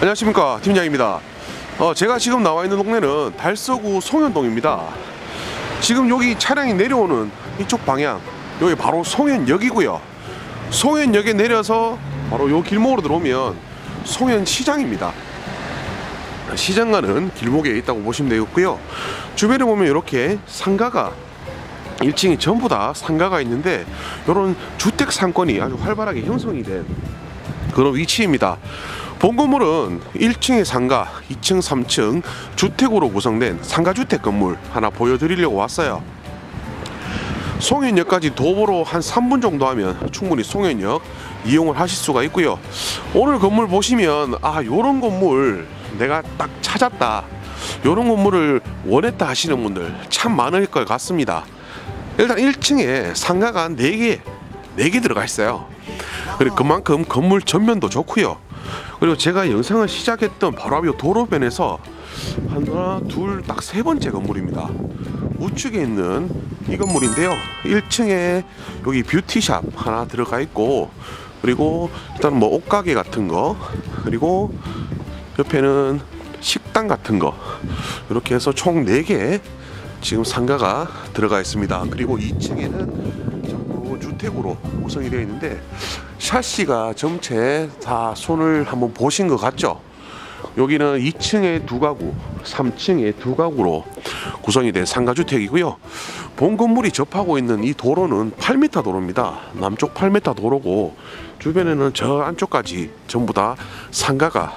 안녕하십니까, 팀장입니다. 제가 지금 나와 있는 동네는 달서구 송현동입니다. 지금 여기 차량이 내려오는 이쪽 방향, 여기 바로 송현역이고요. 송현역에 내려서 바로 요 길목으로 들어오면 송현시장입니다. 시장 가는 길목에 있다고 보시면 되겠고요. 주변에 보면 이렇게 상가가 1층이 전부 다 상가가 있는데, 이런 주택 상권이 아주 활발하게 형성이 된 그런 위치입니다. 본 건물은 1층의 상가, 2층, 3층 주택으로 구성된 상가주택 건물 하나 보여드리려고 왔어요. 송현역까지 도보로 한 3분 정도 하면 충분히 송현역 이용을 하실 수가 있고요. 오늘 건물 보시면 요런 건물 내가 딱 찾았다, 요런 건물을 원했다 하시는 분들 참 많을 것 같습니다. 일단 1층에 상가가 한 4개 들어가 있어요. 그리고 그만큼 건물 전면도 좋고요. 그리고 제가 영상을 시작했던 바로 앞 도로변에서 하나, 둘, 딱 세 번째 건물입니다. 우측에 있는 이 건물인데요, 1층에 여기 뷰티샵 하나 들어가 있고, 그리고 일단 뭐 옷가게 같은 거, 그리고 옆에는 식당 같은 거, 이렇게 해서 총 4개 지금 상가가 들어가 있습니다. 그리고 2층에는 전부 주택으로 구성이 되어 있는데, 샤시가 전체 다 손을 한번 보신 것 같죠? 여기는 2층에 2가구, 3층에 2가구로 구성이 된 상가주택이고요. 본 건물이 접하고 있는 이 도로는 8m 도로입니다. 남쪽 8m 도로고, 주변에는 저 안쪽까지 전부 다 상가가,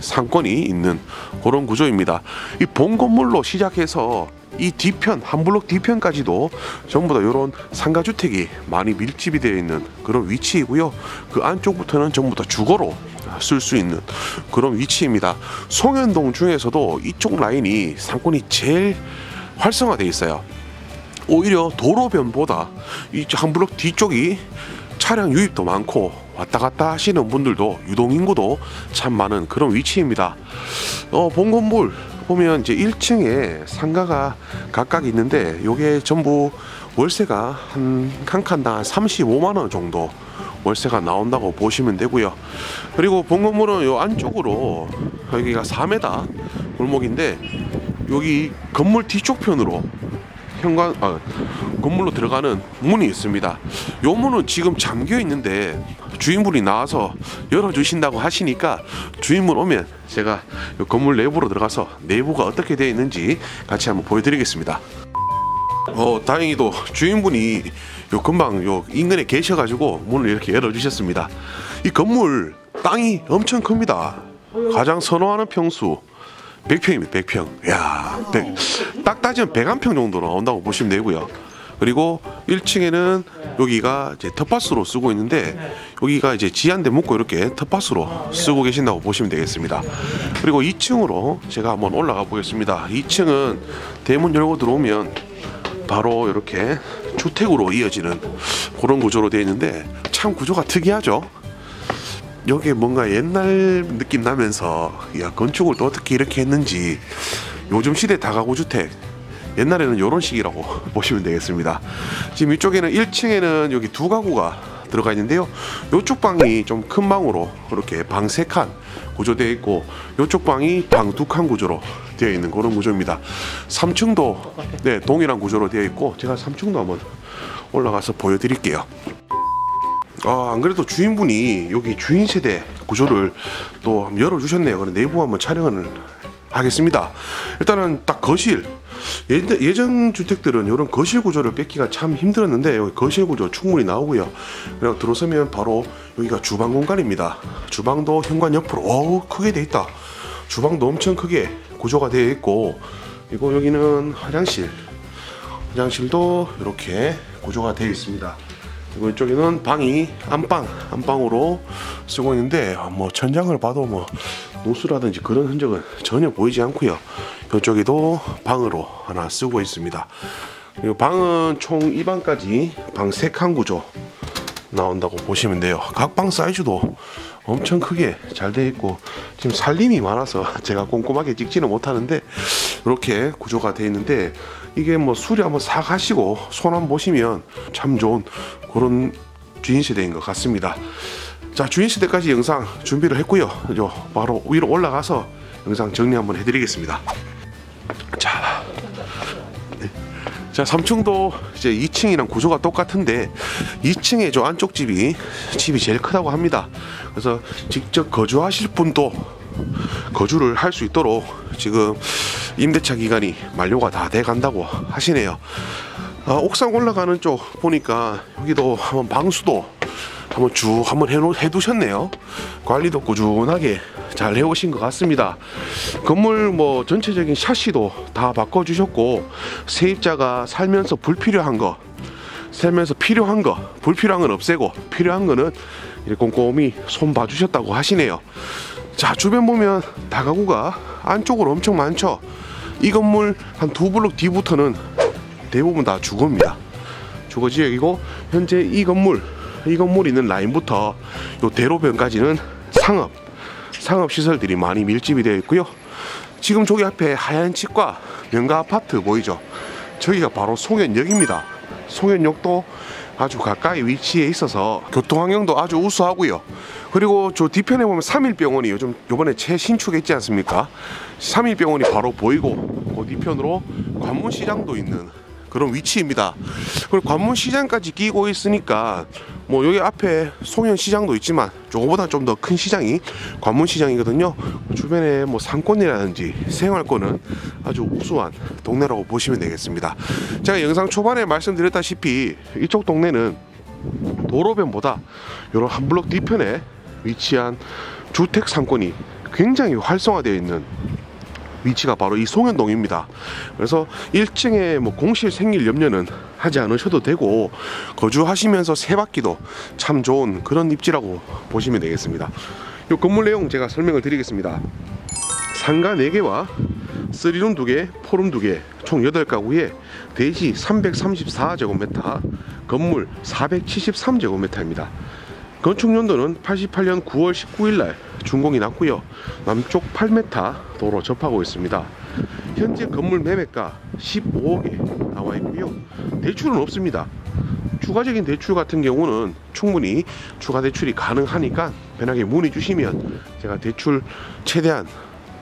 상권이 있는 그런 구조입니다. 이 본 건물로 시작해서 이 뒤편, 한 블록 뒤편까지도 전부 다 이런 상가주택이 많이 밀집이 되어 있는 그런 위치이고요. 그 안쪽부터는 전부 다 주거로 쓸 수 있는 그런 위치입니다. 송현동 중에서도 이쪽 라인이 상권이 제일 활성화되어 있어요. 오히려 도로변보다 이 한 블록 뒤쪽이 차량 유입도 많고, 왔다 갔다 하시는 분들도 유동인구도 참 많은 그런 위치입니다. 본 건물 보면 이제 1층에 상가가 각각 있는데, 요게 전부 월세가 한 칸당 한 35만원 정도 월세가 나온다고 보시면 되고요. 그리고 본 건물은 요 안쪽으로, 여기가 4m 골목인데, 여기 건물 뒤쪽 편으로 건물로 들어가는 문이 있습니다. 요 문은 지금 잠겨 있는데 주인분이 나와서 열어주신다고 하시니까, 주인분 오면 제가 건물 내부로 들어가서 내부가 어떻게 되어 있는지 같이 한번 보여드리겠습니다. 다행히도 주인분이 요 금방 요 인근에 계셔가지고 문을 이렇게 열어주셨습니다. 이 건물 땅이 엄청 큽니다. 가장 선호하는 평수 100평입니다. 100평. 야, 딱 따지면 101평 정도 나온다고 보시면 되고요. 그리고 1층에는 여기가 이제 텃밭으로 쓰고 있는데, 여기가 이제 지한대 묶고 이렇게 텃밭으로 쓰고 계신다고 보시면 되겠습니다. 그리고 2층으로 제가 한번 올라가 보겠습니다. 2층은 대문 열고 들어오면 바로 이렇게 주택으로 이어지는 그런 구조로 되어 있는데, 참 구조가 특이하죠? 여기에 뭔가 옛날 느낌 나면서, 야, 건축을 또 어떻게 이렇게 했는지, 요즘 시대 다가구 주택, 옛날에는 요런 식이라고 보시면 되겠습니다. 지금 이쪽에는 1층에는 여기 2가구가 들어가 있는데요, 요쪽 방이 좀 큰 방으로 그렇게 방 3칸 구조되어 있고, 요쪽 방이 방 2칸 구조로 되어 있는 그런 구조입니다. 3층도 네, 동일한 구조로 되어 있고, 제가 3층도 한번 올라가서 보여드릴게요. 안 그래도 주인분이 여기 주인 세대 구조를 또 열어주셨네요. 그래서 내부 한번 촬영을 하겠습니다. 일단은 딱 거실, 예전 주택들은 이런 거실 구조를 뺏기가 참 힘들었는데, 여기 거실 구조 충분히 나오고요. 그리고 들어서면 바로 여기가 주방 공간입니다. 주방도 현관 옆으로 크게 돼 있다. 주방도 엄청 크게 구조가 되어 있고, 그리고 여기는 화장실도 이렇게 구조가 되어 있습니다. 그리고 이쪽에는 방이 안방으로 쓰고 있는데, 뭐 천장을 봐도 뭐 노수라든지 그런 흔적은 전혀 보이지 않고요. 이쪽에도 방으로 하나 쓰고 있습니다. 그리고 방은 총 2방까지 방 3칸 구조 나온다고 보시면 돼요. 각 방 사이즈도 엄청 크게 잘 되어 있고, 지금 살림이 많아서 제가 꼼꼼하게 찍지는 못하는데 이렇게 구조가 되어 있는데, 이게 뭐 수리 한번 싹 하시고 손 한번 보시면 참 좋은 그런 주인 세대인 것 같습니다. 자, 주인시대까지 영상 준비를 했고요. 바로 위로 올라가서 영상 정리 한번 해드리겠습니다. 자, 네. 자, 3층도 이제 2층이랑 구조가 똑같은데 2층에 저 안쪽 집이 제일 크다고 합니다. 그래서 직접 거주하실 분도 거주를 할 수 있도록 지금 임대차 기간이 만료가 다 돼 간다고 하시네요. 아, 옥상 올라가는 쪽 보니까 여기도 한번 방수도 한번 쭉 한번 해두셨네요. 관리도 꾸준하게 잘 해오신 것 같습니다. 건물 뭐 전체적인 샤시도 다 바꿔주셨고, 세입자가 살면서 불필요한 거, 살면서 필요한 거, 불필요한 건 없애고 필요한 거는 꼼꼼히 손 봐주셨다고 하시네요. 자, 주변 보면 다가구가 안쪽으로 엄청 많죠. 이 건물 한 2블록 뒤부터는 대부분 다 주거입니다. 주거 지역이고, 현재 이 건물 있는 라인부터 요 대로변까지는 상업시설들이 많이 밀집이 되어 있고요. 지금 저기 앞에 하얀 집과 명가 아파트 보이죠? 저기가 바로 송현역입니다. 송현역도 아주 가까이 위치에 있어서 교통환경도 아주 우수하고요. 그리고 저 뒤편에 보면 3일병원이 요번에 재신축했지 않습니까? 3일병원이 바로 보이고, 그 뒤편으로 관문시장도 있는 그런 위치입니다. 그리고 관문시장까지 끼고 있으니까 뭐 여기 앞에 송현시장도 있지만 저거보다 좀 더 큰 시장이 관문시장이거든요. 주변에 뭐 상권이라든지 생활권은 아주 우수한 동네라고 보시면 되겠습니다. 제가 영상 초반에 말씀드렸다시피 이쪽 동네는 도로변보다 이런 한 블록 뒤편에 위치한 주택 상권이 굉장히 활성화되어 있는 위치가 바로 이 송현동입니다. 그래서 1층에 뭐 공실 생길 염려는 하지 않으셔도 되고, 거주하시면서 세바퀴도 참 좋은 그런 입지라고 보시면 되겠습니다. 이 건물 내용 제가 설명을 드리겠습니다. 상가 4개와 3룸 2개, 4룸 2개, 총 8가구에 대지 334제곱미터, 건물 473제곱미터입니다. 건축연도는 88년 9월 19일날 준공이 났고요. 남쪽 8m 도로 접하고 있습니다. 현재 건물 매매가 15억에 나와 있고요. 대출은 없습니다. 추가적인 대출 같은 경우는 충분히 추가 대출이 가능하니까 편하게 문의 주시면 제가 대출 최대한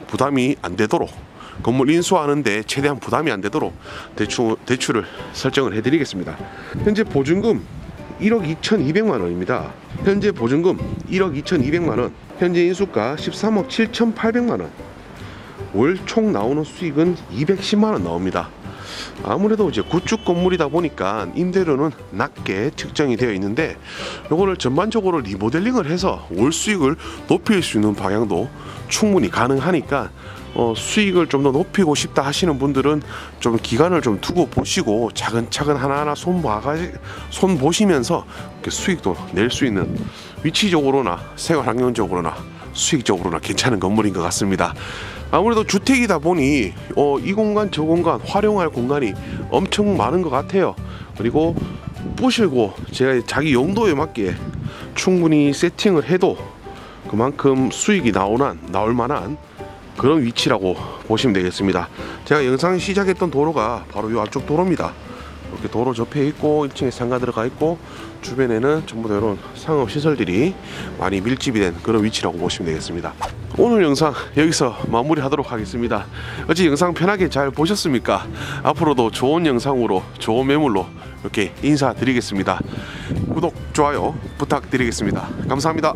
부담이 안 되도록, 건물 인수하는데 최대한 부담이 안 되도록 대출을 설정을 해드리겠습니다. 현재 보증금 1억 2,200만 원입니다. 현재 보증금 1억 2,200만 원, 현재 인수가 13억 7,800만 원, 월 총 나오는 수익은 210만 원 나옵니다. 아무래도 이제 구축 건물이다 보니까 임대료는 낮게 측정이 되어 있는데, 요거를 전반적으로 리모델링을 해서 월 수익을 높일 수 있는 방향도 충분히 가능하니까 수익을 좀 더 높이고 싶다 하시는 분들은 좀 기간을 좀 두고 보시고 차근차근 하나하나 손 보시면서 수익도 낼 수 있는, 위치적으로나 생활 환경적으로나 수익적으로나 괜찮은 건물인 것 같습니다. 아무래도 주택이다 보니 이 공간 저 공간 활용할 공간이 엄청 많은 것 같아요. 그리고 부실고 제가 자기 용도에 맞게 충분히 세팅을 해도 그만큼 수익이 나올 만한 그런 위치라고 보시면 되겠습니다. 제가 영상 시작했던 도로가 바로 이 앞쪽 도로입니다. 이렇게 도로 접해 있고, 1층에 상가 들어가 있고, 주변에는 전부 다 이런 상업시설들이 많이 밀집이 된 그런 위치라고 보시면 되겠습니다. 오늘 영상 여기서 마무리 하도록 하겠습니다. 어찌 영상 편하게 잘 보셨습니까? 앞으로도 좋은 영상으로, 좋은 매물로 이렇게 인사드리겠습니다. 구독, 좋아요 부탁드리겠습니다. 감사합니다.